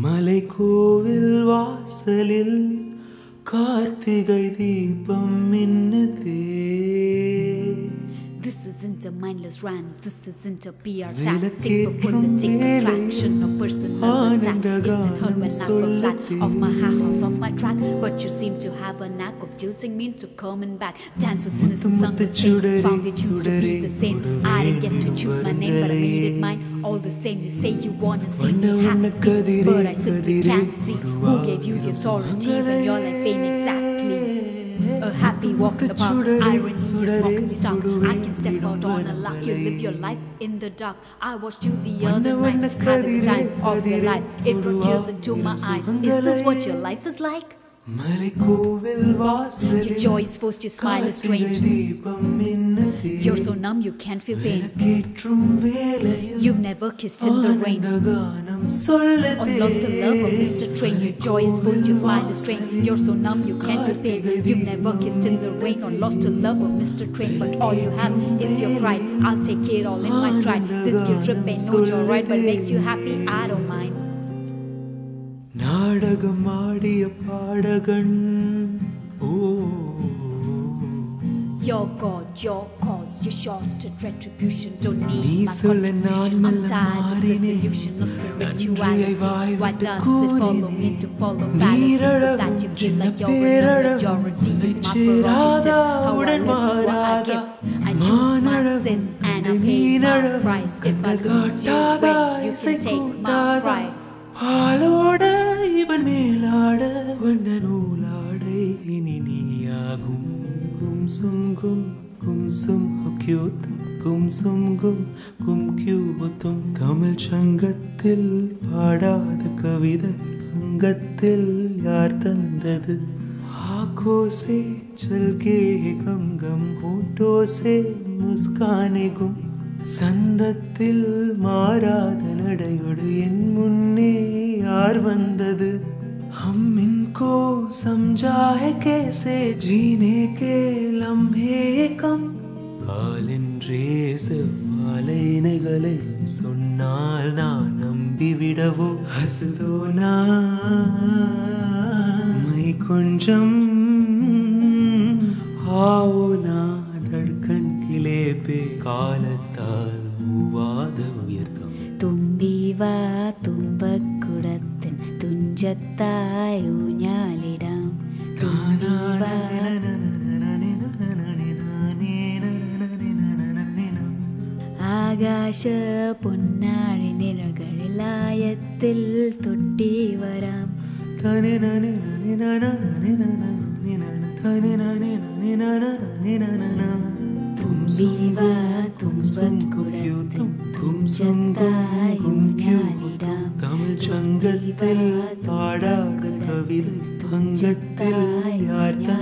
மலை கோவில் வாசலில் Karthigai Deepam மின்னுதே. This isn't a mindless rant, this isn't a PR tactic for political attraction or personal attack. It's an urban knack for flat, off my house, off my track. But you seem to have a knack of guilting me into coming back. Dance with cynicism, sung the chains, proudly choose to be the same. I didn't get to choose my name, but I made it mine. All the same, you say you wanna see me happy, but I simply can't see. Who gave you your sovereignty when you're like fame exactly? A happy walk in the park, irons in your smoking stomach. I can step out on a lark, you live your life in the dark. I watched you the other night, having the time of your life. It brought tears into my eyes. Is this what your life is like? Your joy is forced, your smile is strange. You're so numb you can't feel pain. You've never kissed in the rain or lost a love or missed a train. Your joy is forced, your smile is strange. You're so numb you can't feel pain. You've never kissed in the rain or lost a love or missed a train. But all you have is your pride. I'll take it all in my stride. This guilt trip may know you're right, but makes you happy, I don't mind. Your God, your cause, your shorted retribution. Don't need my contribution. I'm tired of this illusion of spirituality. Why does it follow me to follow fallacies so that you feel like you're in the majority? It's my prerogative, how I live, what I give. I choose my sin and I pay my price. If I lose you, wait, you can take my pride. Gum sum gum, gum sum hokyutum, gum sum gum, gum kyutum. Tamil sangathil paadada kavida, sangathil yaar thandadu. Aankhon se chalke gum gum, hooton se muskaane gum. Sandathil maarada nadayodu en munne yaar vandadu. हम इनको समझाए कैसे जीने के लम्हे कम कालिंद्रे से वाले निगले सुनाल ना नंबी विड़वो हसदो ना मैं कुंजम आओ ना धड़कन किले पे कालताल मुवादव व्यर्थम तुम बीवा तुम बकुड़तन തുഞ്ചത്തായ ഊഞ്ഞാലിടാം ആകാശ പൊന്നാഴി നിഴകളിലായത്തിൽ തൊട്ടി വരാം തുമ്പിവാ തുമ്പക്കുടത്തിൽ തുഞ്ചത്തായ ഊഞ്ഞാലിടാം சங்கத்தில் பாடாத கவிதை பஞ்சத்தில் யார்